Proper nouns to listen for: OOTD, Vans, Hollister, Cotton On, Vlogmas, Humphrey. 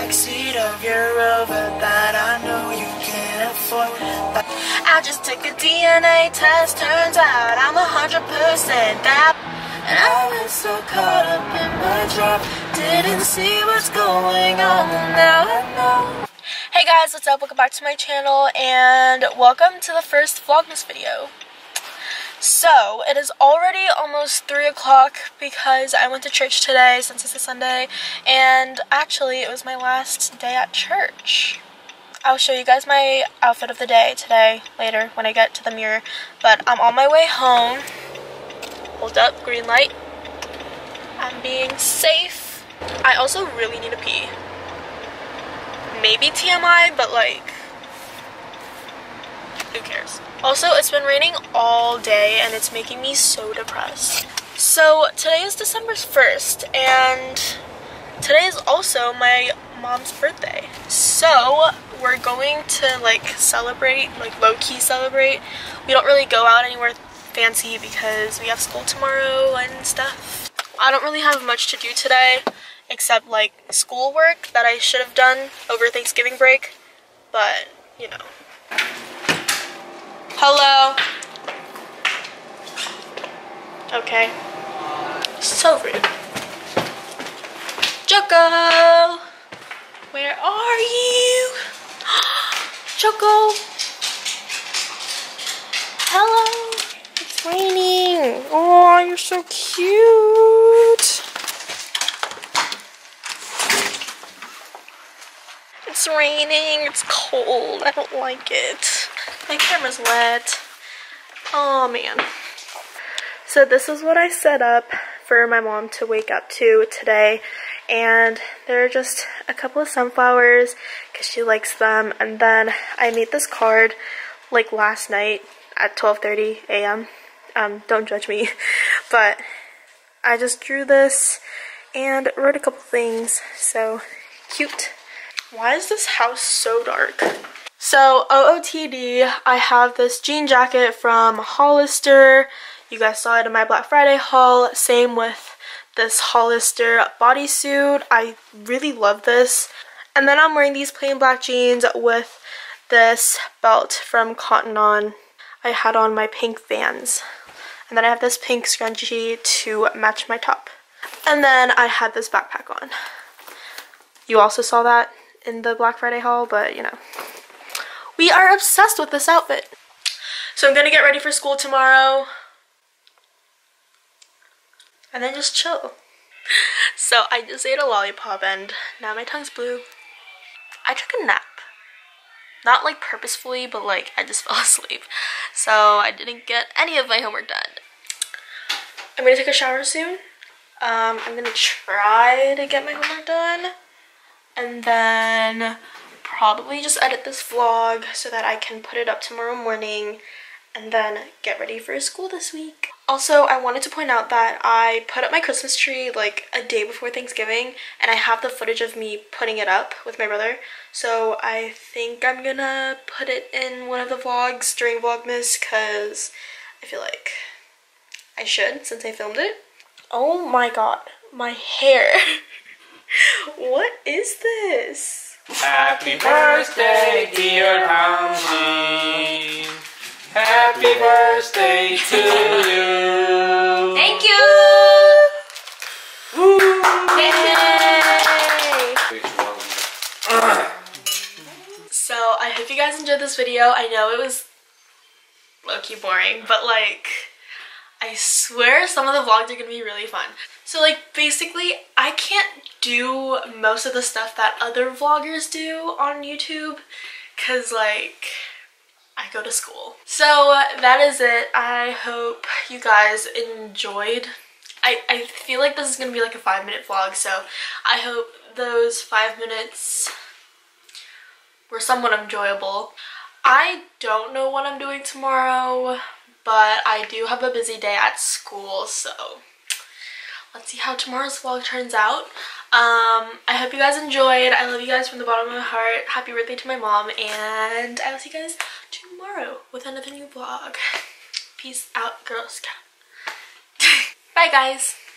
backseat of your Rover that I know you can't afford. But I just took a DNA test, turns out I'm 100% that. And I was so caught up in my job, didn't see what's going on, and now I know. Hey guys, what's up? Welcome back to my channel and welcome to the first Vlogmas video. So, it is already almost 3 o'clock because I went to church today since it's a Sunday, and actually it was my last day at church. I'll show you guys my outfit of the day today, later, when I get to the mirror, but I'm on my way home. Hold up, green light. I'm being safe. I also really need to pee. Maybe TMI, but like, who cares? Also, it's been raining all day and it's making me so depressed. So today is December 1st and today is also my mom's birthday. So we're going to like celebrate, like low-key celebrate. We don't really go out anywhere fancy because we have school tomorrow and stuff. I don't really have much to do today except like schoolwork that I should have done over Thanksgiving break, but you know. Hello. Okay. So rude. Choco! Where are you? Choco! Hello! It's raining. Oh, you're so cute. It's raining. It's cold. I don't like it. My camera's wet. Oh man. So this is what I set up for my mom to wake up to today, and there are just a couple of sunflowers because she likes them, and then I made this card like last night at 12:30 a.m. Don't judge me, but I just drew this and wrote a couple things. So cute. Why is this house so dark? So, OOTD, I have this jean jacket from Hollister. You guys saw it in my Black Friday haul. Same with this Hollister bodysuit. I really love this. And then I'm wearing these plain black jeans with this belt from Cotton On. I had on my pink Vans. And then I have this pink scrunchie to match my top. And then I had this backpack on. You also saw that in the Black Friday haul, but you know. We are obsessed with this outfit. So I'm gonna get ready for school tomorrow and then just chill. So I just ate a lollipop and now my tongue's blue. I took a nap. Not like purposefully, but like I just fell asleep. So I didn't get any of my homework done. I'm gonna take a shower soon. I'm gonna try to get my homework done and then probably just edit this vlog so that I can put it up tomorrow morning and then get ready for school this week. Also, I wanted to point out that I put up my Christmas tree like a day before Thanksgiving and I have the footage of me putting it up with my brother. So I think I'm gonna put it in one of the vlogs during Vlogmas because I feel like I should since I filmed it. Oh my god, my hair. What is this? Happy birthday, dear Humphrey. Happy birthday to you. Thank you. Woo. Yay. So I hope you guys enjoyed this video. I know it was low-key boring, but like I swear some of the vlogs are gonna be really fun. So like basically I can't do most of the stuff that other vloggers do on YouTube because like I go to school. So that is it. I hope you guys enjoyed. I feel like this is gonna be like a 5-minute vlog, so I hope those 5 minutes were somewhat enjoyable. I don't know what I'm doing tomorrow, but I do have a busy day at school, so let's see how tomorrow's vlog turns out. I hope you guys enjoyed. I love you guys from the bottom of my heart. Happy birthday to my mom, and I will see you guys tomorrow with another new vlog. Peace out, Girl Scout. Bye, guys.